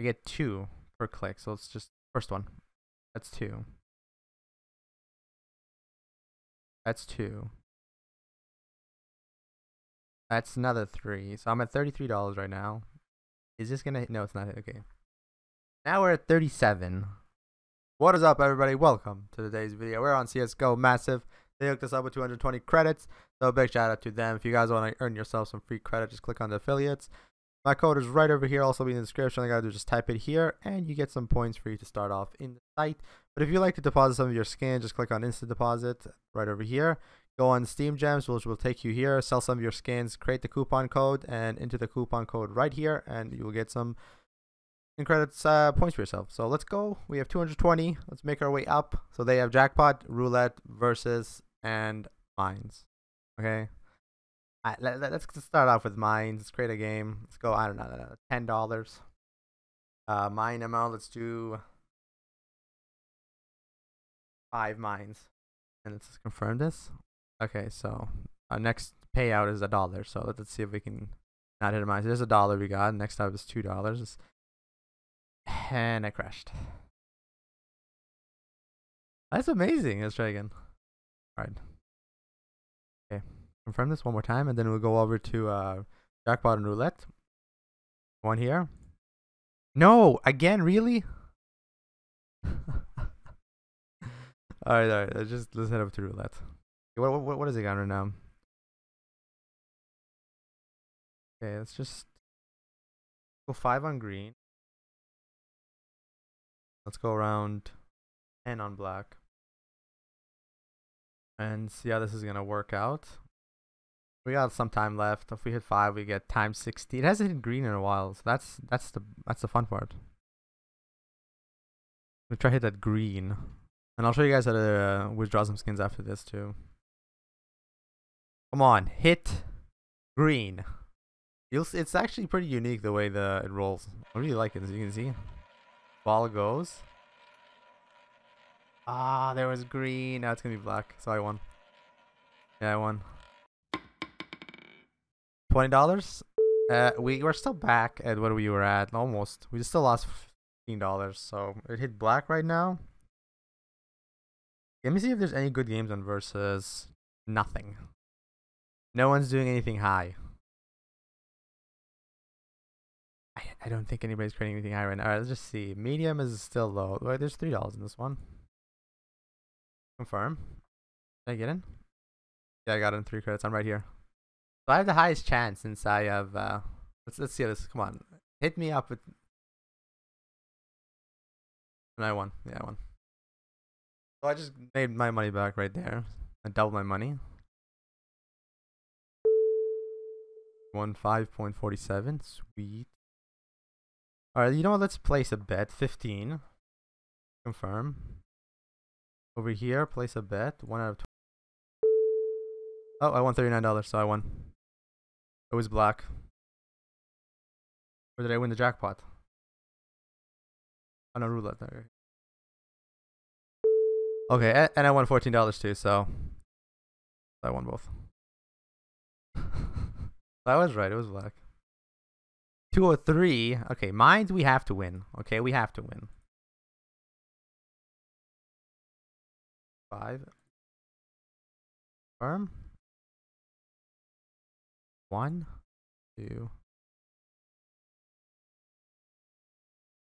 I get 2 per click, so it's just first one. That's 2. That's 2. That's another 3. So I'm at $33 right now. Is this gonna hit? No, it's not. Okay. Now we're at 37. What is up, everybody? Welcome to today's video. We're on CSGO Massive. They hooked us up with 220 credits. So big shout out to them. If you guys want to earn yourself some free credit, just click on the affiliates. My code is right over here, also be in the description. All you gotta do is just type it here and you get some points for you to start off in the site. But if you like to deposit some of your skins, just click on instant deposit right over here. Go on Steam Gems, which will take you here, sell some of your skins, create the coupon code and enter the coupon code right here and you will get some credits points for yourself. So let's go. We have 220. Let's make our way up. So they have jackpot, roulette, versus, and mines. Okay. All right, let's start off with mines. Let's create a game. Let's go, I don't know, $10. Mine amount, let's do 5 mines. And let's just confirm this. Okay, so our next payout is $1. So let's see if we can not hit a mine. So there's $1 we got. Next up is $2. And I crashed. That's amazing. Let's try again. Alright. Okay. Confirm this one more time and then we'll go over to jackpot and roulette. One here. No! Again? Really? Alright. Let's head over to roulette. What is it got right now? Okay, let's just go 5 on green. Let's go around 10 on black and see how this is gonna work out. We got some time left. If we hit 5, we get times 60. It hasn't hit green in a while, so that's the fun part. We'll try to hit that green, and I'll show you guys how to withdraw some skins after this too. Come on, hit green. You'll see, it's actually pretty unique the way it rolls. I really like it, as you can see. Ball goes. Ah, there was green. Now it's gonna be black. So I won. Yeah, I won. $20. We were still back at what we were at. Almost. We still lost $15. So it hit black right now. Let me see if there's any good games on versus. Nothing. No one's doing anything high. I don't think anybody's creating anything high right now. Alright, let's just see. Medium is still low. Wait, there's $3 in this one. Confirm. Did I get in? Yeah, I got in 3 credits. I'm right here. So I have the highest chance since I have... let's see how this... Come on. Hit me up with... And I won. Yeah, I won. So I just made my money back right there. I doubled my money. Won 5.47. Sweet. Alright, you know what, let's place a bet, 15, confirm, over here, place a bet, 1 out of 20, oh, I won $39, so I won, it was black, or did I win the jackpot? Oh no, roulette, okay, and I won $14 too, so I won both. I was right, it was black. 203. Okay, mines we have to win. Okay, we have to win. 5. Confirm. 1, 2.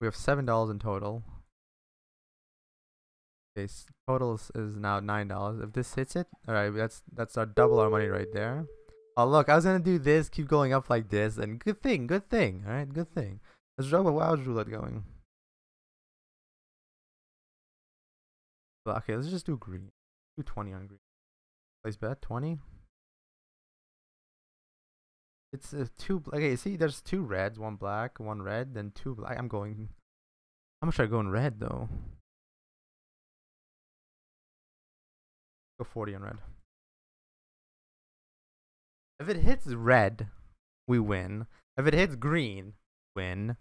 We have $7 in total. Okay, total is now $9. If this hits it, all right, that's our double our money right there. Oh look, I was gonna do this, keep going up like this, and good thing, alright, good thing. Let's drop a wild roulette going. Okay, let's just do green. Do 20 on green. Place bet, 20. It's 2, okay, see, there's 2 reds, 1 black, 1 red, then 2 black. I'm going, how much should I go in red though? Go 40 on red. If it hits red, we win. If it hits green, win.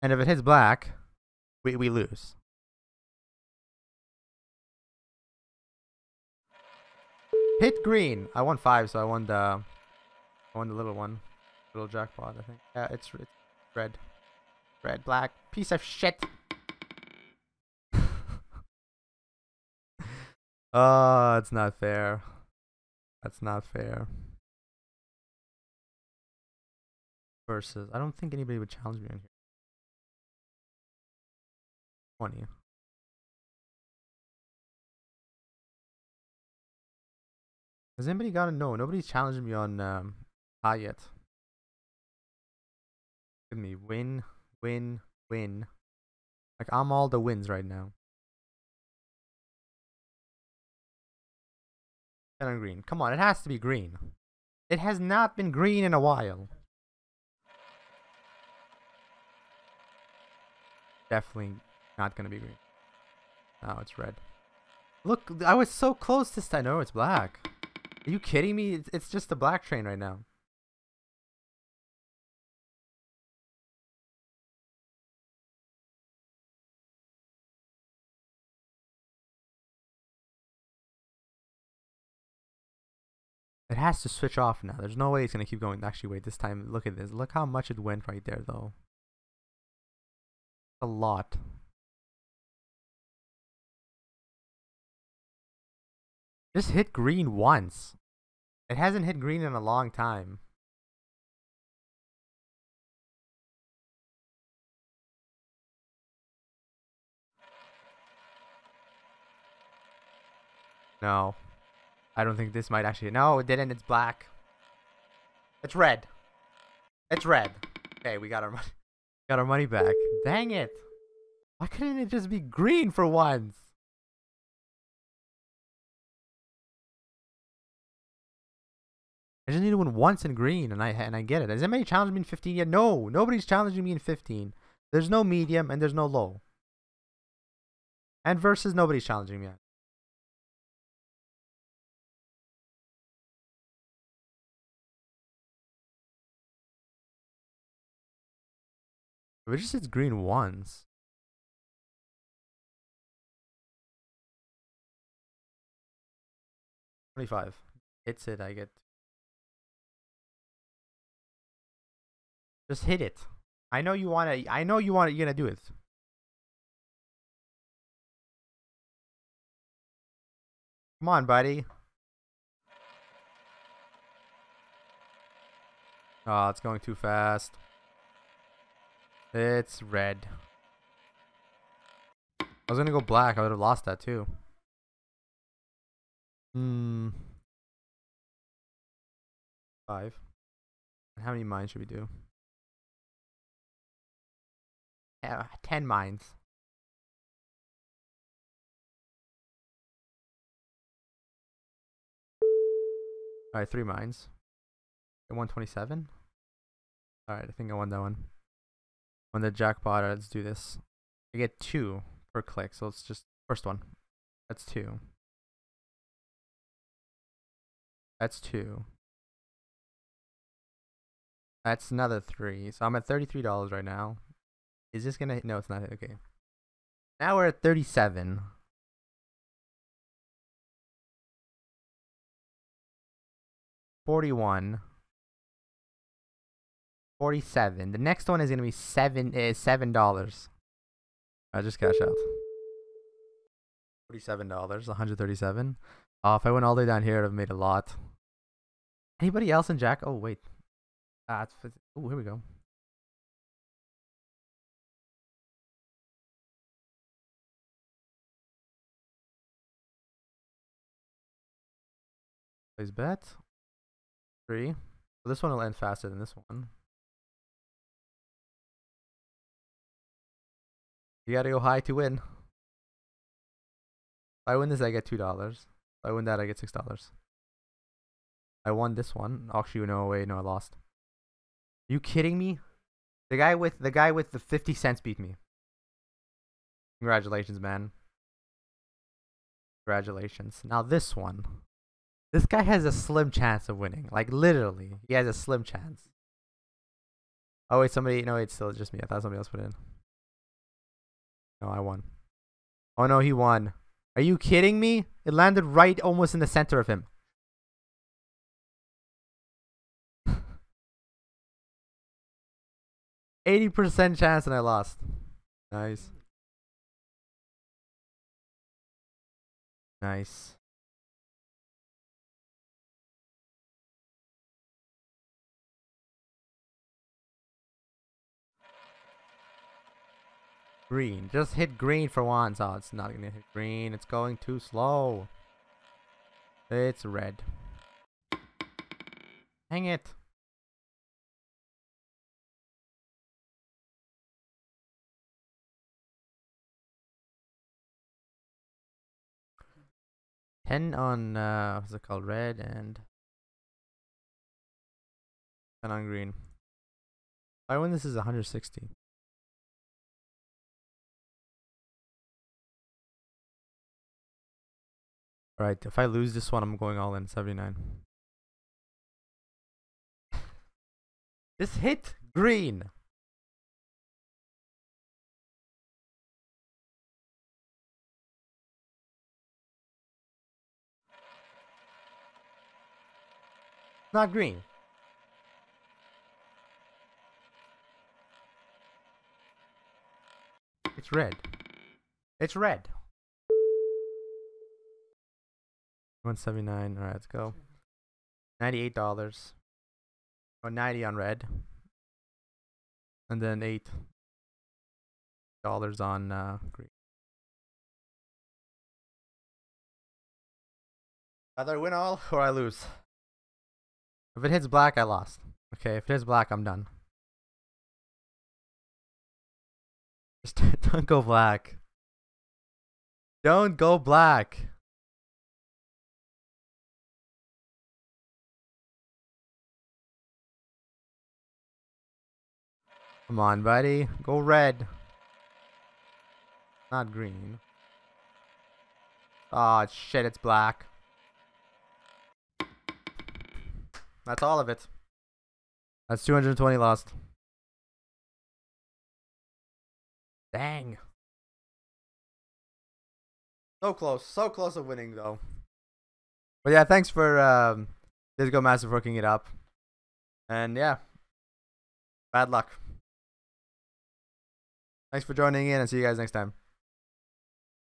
And if it hits black, we lose. Hit green. I won 5, so I won the little one, little jackpot. I think. Yeah, it's Red. Red, black. Piece of shit. Oh, it's not fair. That's not fair. Versus, I don't think anybody would challenge me in here. 20. Has anybody got a no? Nobody's challenging me on high yet. Give me win, win, win. Like I'm all the wins right now. 10 on green. Come on, it has to be green. It has not been green in a while. Definitely not gonna be green. Now it's red. Look, I was so close this time. No, it's black. Are you kidding me? It's just a black train right now. It has to switch off now. There's no way it's going to keep going. Actually, wait, this time, look at this. Look how much it went right there, though. A lot. Just hit green once. It hasn't hit green in a long time. No. I don't think this might actually... No, it didn't. It's black. It's red. It's red. Okay, we got our money. Got our money back. Dang it. Why couldn't it just be green for once? I just need to win once in green, and I get it. Has anybody challenged me in 15 yet? No, nobody's challenging me in 15. There's no medium, and there's no low. And versus, nobody's challenging me yet. If it just hits green once. $25. Hits it, I get... Just hit it. I know you wanna. I know you wanna. You're gonna do it. Come on, buddy. Oh, it's going too fast. It's red. I was gonna go black. I would have lost that too. Hmm. 5. How many mines should we do? 10 mines. Alright, 3 mines. I won 27. Alright, I think I won that one. Won the jackpot. Alright, let's do this. I get 2 per click, so it's just first one. That's 2. That's 2. That's another 3. So I'm at $33 right now. Is this gonna hit? No, it's not hit. Okay. Now we're at 37. $41. $47. The next one is gonna be $7. I just cash out. $47. 137. If I went all the way down here, I'd have made a lot. Anybody else in Jack? Oh wait. Oh, here we go. Place bet. 3. So this one will end faster than this one. You gotta go high to win. If I win this, I get $2. If I win that, I get $6. I won this one. Actually, no way, no, I lost. Are you kidding me? The guy with the 50 cents beat me. Congratulations, man. Congratulations. Now this one. This guy has a slim chance of winning. Like, literally. He has a slim chance. Oh, wait, somebody... No, it's still just me. I thought somebody else put in. No, I won. Oh, no, he won. Are you kidding me? It landed right almost in the center of him. 80% chance and I lost. Nice. Nice. Green. Just hit green for once. Oh, it's not gonna hit green. It's going too slow. It's red. Hang it. Ten on what's it called? Red and 10 on green. I win. This is 160. Alright, if I lose this one, I'm going all in. 79. This hit green. Not green. It's red. It's red. 179. All right, let's go. $98. Oh, 90 on red. And then $8 on green. Either I win all or I lose. If it hits black, I lost. Okay, if it hits black, I'm done. Just don't go black. Don't go black. Come on, buddy. Go red. Not green. Ah, oh, shit, it's black. That's all of it. That's 220 lost. Dang. So close. So close of winning, though. But yeah, thanks for CSGO Massive hooking it up. And yeah. Bad luck. Thanks for joining in and see you guys next time.